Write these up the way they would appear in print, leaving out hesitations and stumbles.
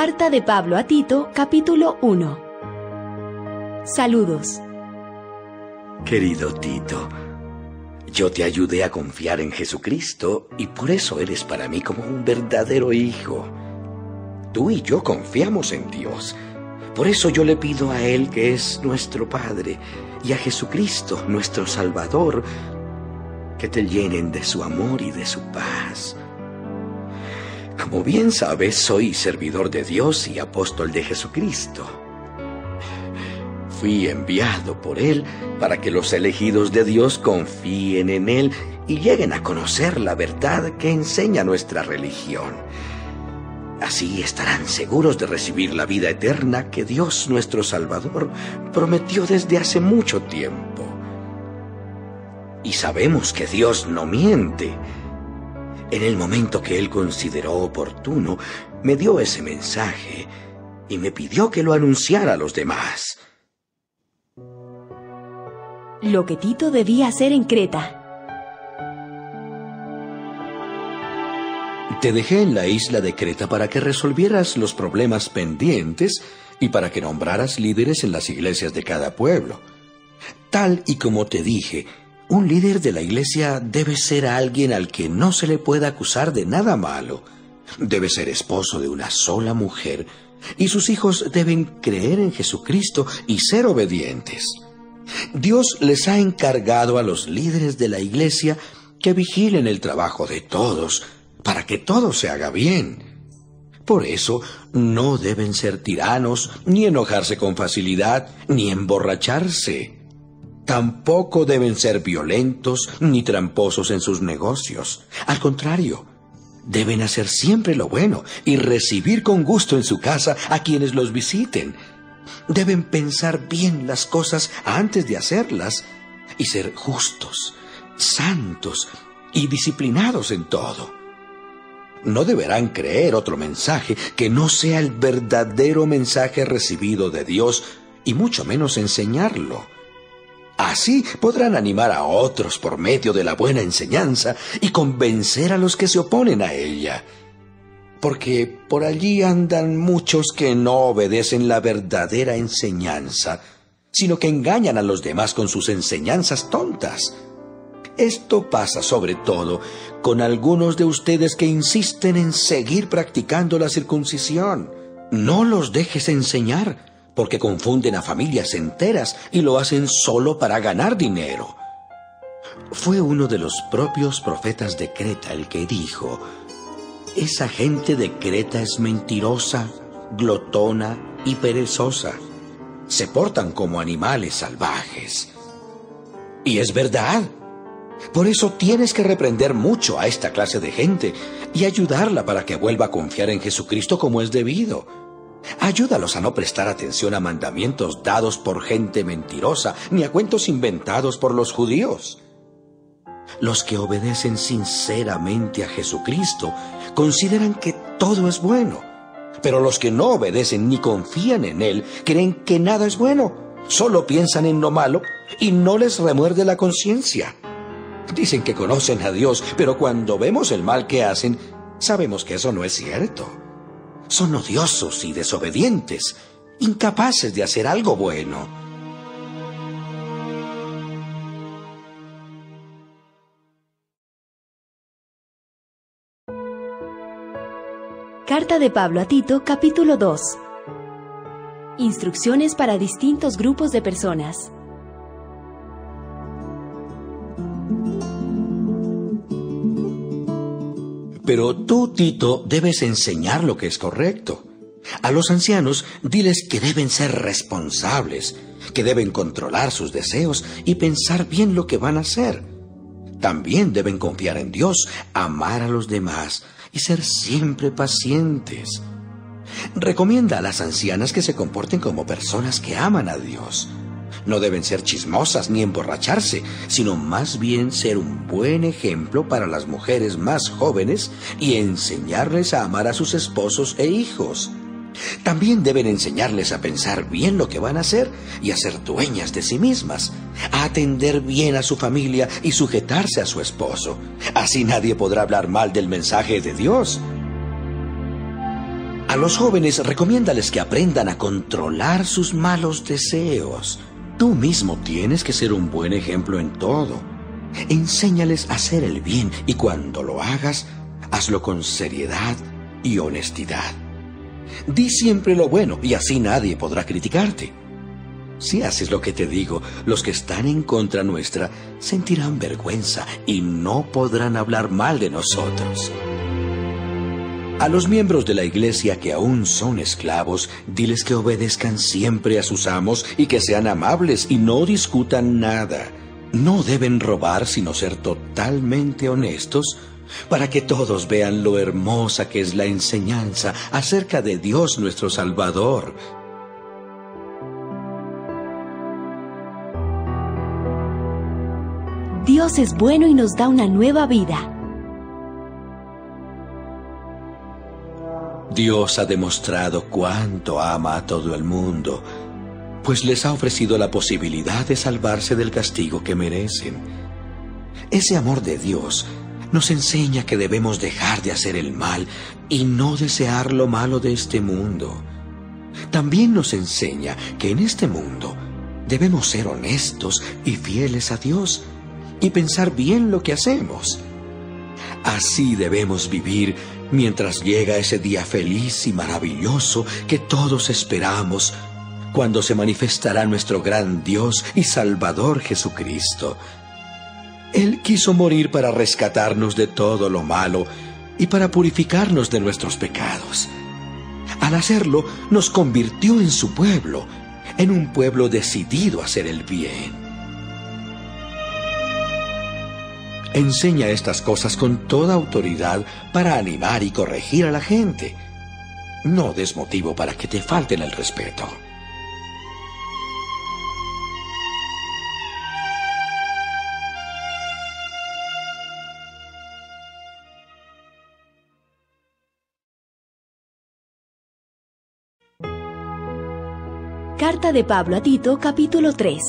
Carta de Pablo a Tito, capítulo 1. Saludos. Querido Tito, yo te ayudé a confiar en Jesucristo y por eso eres para mí como un verdadero hijo. Tú y yo confiamos en Dios. Por eso yo le pido a Él, que es nuestro Padre, y a Jesucristo, nuestro Salvador, que te llenen de su amor y de su paz. Como bien sabes, soy servidor de Dios y apóstol de Jesucristo. Fui enviado por Él para que los elegidos de Dios confíen en Él y lleguen a conocer la verdad que enseña nuestra religión. Así estarán seguros de recibir la vida eterna que Dios nuestro Salvador prometió desde hace mucho tiempo. Y sabemos que Dios no miente. En el momento que Él consideró oportuno, me dio ese mensaje y me pidió que lo anunciara a los demás. Lo que Tito debía hacer en Creta. Te dejé en la isla de Creta para que resolvieras los problemas pendientes y para que nombraras líderes en las iglesias de cada pueblo. Tal y como te dije, un líder de la iglesia debe ser alguien al que no se le pueda acusar de nada malo. Debe ser esposo de una sola mujer, y sus hijos deben creer en Jesucristo y ser obedientes. Dios les ha encargado a los líderes de la iglesia que vigilen el trabajo de todos, para que todo se haga bien. Por eso, no deben ser tiranos, ni enojarse con facilidad, ni emborracharse. Tampoco deben ser violentos ni tramposos en sus negocios. Al contrario, deben hacer siempre lo bueno y recibir con gusto en su casa a quienes los visiten. Deben pensar bien las cosas antes de hacerlas y ser justos, santos y disciplinados en todo. No deberán creer otro mensaje que no sea el verdadero mensaje recibido de Dios y mucho menos enseñarlo. Así podrán animar a otros por medio de la buena enseñanza y convencer a los que se oponen a ella. Porque por allí andan muchos que no obedecen la verdadera enseñanza, sino que engañan a los demás con sus enseñanzas tontas. Esto pasa sobre todo con algunos de ustedes que insisten en seguir practicando la circuncisión. No los dejes enseñar, porque confunden a familias enteras y lo hacen solo para ganar dinero. Fue uno de los propios profetas de Creta el que dijo: «Esa gente de Creta es mentirosa, glotona y perezosa. Se portan como animales salvajes». Y es verdad. Por eso tienes que reprender mucho a esta clase de gente y ayudarla para que vuelva a confiar en Jesucristo como es debido. Ayúdalos a no prestar atención a mandamientos dados por gente mentirosa, ni a cuentos inventados por los judíos. Los que obedecen sinceramente a Jesucristo consideran que todo es bueno, pero los que no obedecen ni confían en Él creen que nada es bueno, solo piensan en lo malo y no les remuerde la conciencia. Dicen que conocen a Dios, pero cuando vemos el mal que hacen, sabemos que eso no es cierto. Son odiosos y desobedientes, incapaces de hacer algo bueno. Carta de Pablo a Tito, capítulo 2. Instrucciones para distintos grupos de personas. Pero tú, Tito, debes enseñar lo que es correcto. A los ancianos, diles que deben ser responsables, que deben controlar sus deseos y pensar bien lo que van a hacer. También deben confiar en Dios, amar a los demás y ser siempre pacientes. Recomienda a las ancianas que se comporten como personas que aman a Dios. No deben ser chismosas ni emborracharse, sino más bien ser un buen ejemplo para las mujeres más jóvenes y enseñarles a amar a sus esposos e hijos. También deben enseñarles a pensar bien lo que van a hacer y a ser dueñas de sí mismas, a atender bien a su familia y sujetarse a su esposo. Así nadie podrá hablar mal del mensaje de Dios. A los jóvenes, recomiéndales que aprendan a controlar sus malos deseos. Tú mismo tienes que ser un buen ejemplo en todo. Enséñales a hacer el bien y cuando lo hagas, hazlo con seriedad y honestidad. Di siempre lo bueno y así nadie podrá criticarte. Si haces lo que te digo, los que están en contra nuestra sentirán vergüenza y no podrán hablar mal de nosotros. A los miembros de la iglesia que aún son esclavos, diles que obedezcan siempre a sus amos y que sean amables y no discutan nada. No deben robar sino ser totalmente honestos, para que todos vean lo hermosa que es la enseñanza acerca de Dios nuestro Salvador. Dios es bueno y nos da una nueva vida. Dios ha demostrado cuánto ama a todo el mundo, pues les ha ofrecido la posibilidad de salvarse del castigo que merecen. Ese amor de Dios nos enseña que debemos dejar de hacer el mal y no desear lo malo de este mundo. También nos enseña que en este mundo debemos ser honestos y fieles a Dios y pensar bien lo que hacemos. Así debemos vivir mientras llega ese día feliz y maravilloso que todos esperamos, cuando se manifestará nuestro gran Dios y Salvador Jesucristo. Él quiso morir para rescatarnos de todo lo malo y para purificarnos de nuestros pecados. Al hacerlo, nos convirtió en su pueblo, en un pueblo decidido a hacer el bien. Enseña estas cosas con toda autoridad para animar y corregir a la gente. No des motivo para que te falten el respeto. Carta de Pablo a Tito, capítulo 3.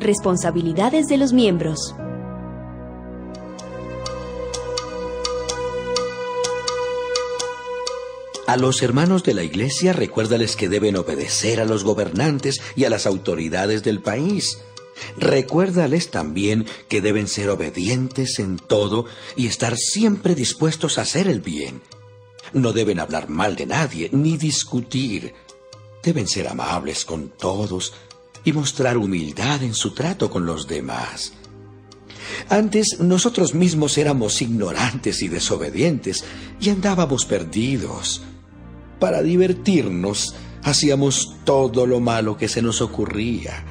Responsabilidades de los miembros. A los hermanos de la iglesia, recuérdales que deben obedecer a los gobernantes y a las autoridades del país. Recuérdales también que deben ser obedientes en todo y estar siempre dispuestos a hacer el bien. No deben hablar mal de nadie ni discutir. Deben ser amables con todos y mostrar humildad en su trato con los demás. Antes nosotros mismos éramos ignorantes y desobedientes y andábamos perdidos. Para divertirnos, hacíamos todo lo malo que se nos ocurría.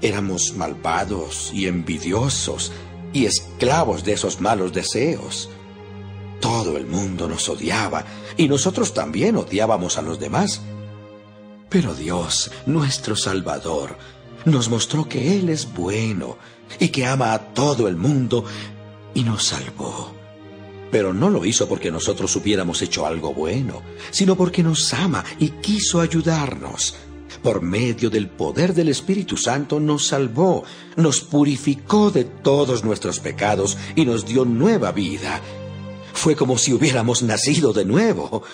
Éramos malvados y envidiosos y esclavos de esos malos deseos. Todo el mundo nos odiaba y nosotros también odiábamos a los demás. Pero Dios, nuestro Salvador, nos mostró que Él es bueno y que ama a todo el mundo y nos salvó. Pero no lo hizo porque nosotros hubiéramos hecho algo bueno, sino porque nos ama y quiso ayudarnos. Por medio del poder del Espíritu Santo nos salvó, nos purificó de todos nuestros pecados y nos dio nueva vida. Fue como si hubiéramos nacido de nuevo.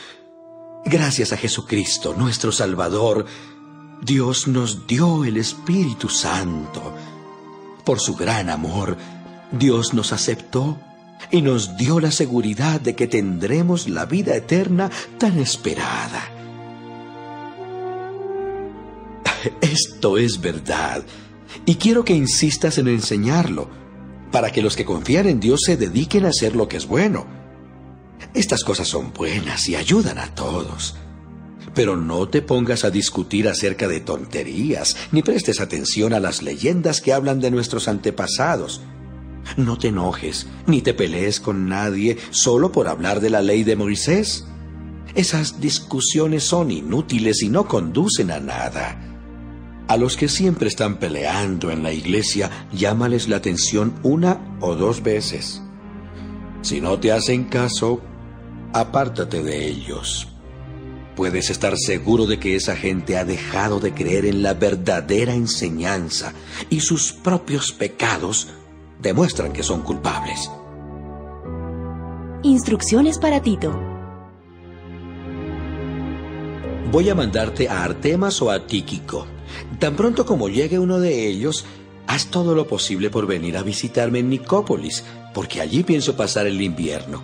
Gracias a Jesucristo, nuestro Salvador, Dios nos dio el Espíritu Santo. Por su gran amor, Dios nos aceptó y nos dio la seguridad de que tendremos la vida eterna tan esperada. Esto es verdad, y quiero que insistas en enseñarlo, para que los que confían en Dios se dediquen a hacer lo que es bueno. Estas cosas son buenas y ayudan a todos. Pero no te pongas a discutir acerca de tonterías, ni prestes atención a las leyendas que hablan de nuestros antepasados. No te enojes, ni te pelees con nadie solo por hablar de la ley de Moisés. Esas discusiones son inútiles y no conducen a nada. A los que siempre están peleando en la iglesia, llámales la atención una o dos veces. Si no te hacen caso, apártate de ellos. Puedes estar seguro de que esa gente ha dejado de creer en la verdadera enseñanza y sus propios pecados demuestran que son culpables. Instrucciones para Tito. Voy a mandarte a Artemas o a Tíquico. Tan pronto como llegue uno de ellos, haz todo lo posible por venir a visitarme en Nicópolis, porque allí pienso pasar el invierno.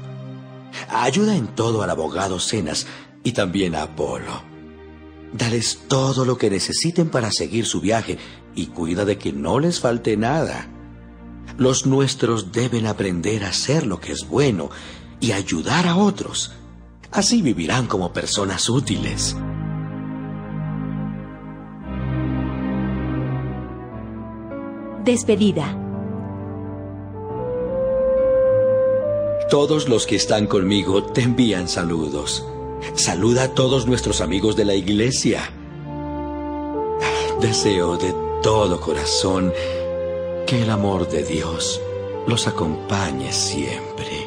Ayuda en todo al abogado Cenas y también a Apolo. Dales todo lo que necesiten para seguir su viaje y cuida de que no les falte nada. Los nuestros deben aprender a hacer lo que es bueno y ayudar a otros. Así vivirán como personas útiles. Despedida. Todos los que están conmigo te envían saludos. Saluda a todos nuestros amigos de la iglesia. Deseo de todo corazón que el amor de Dios los acompañe siempre.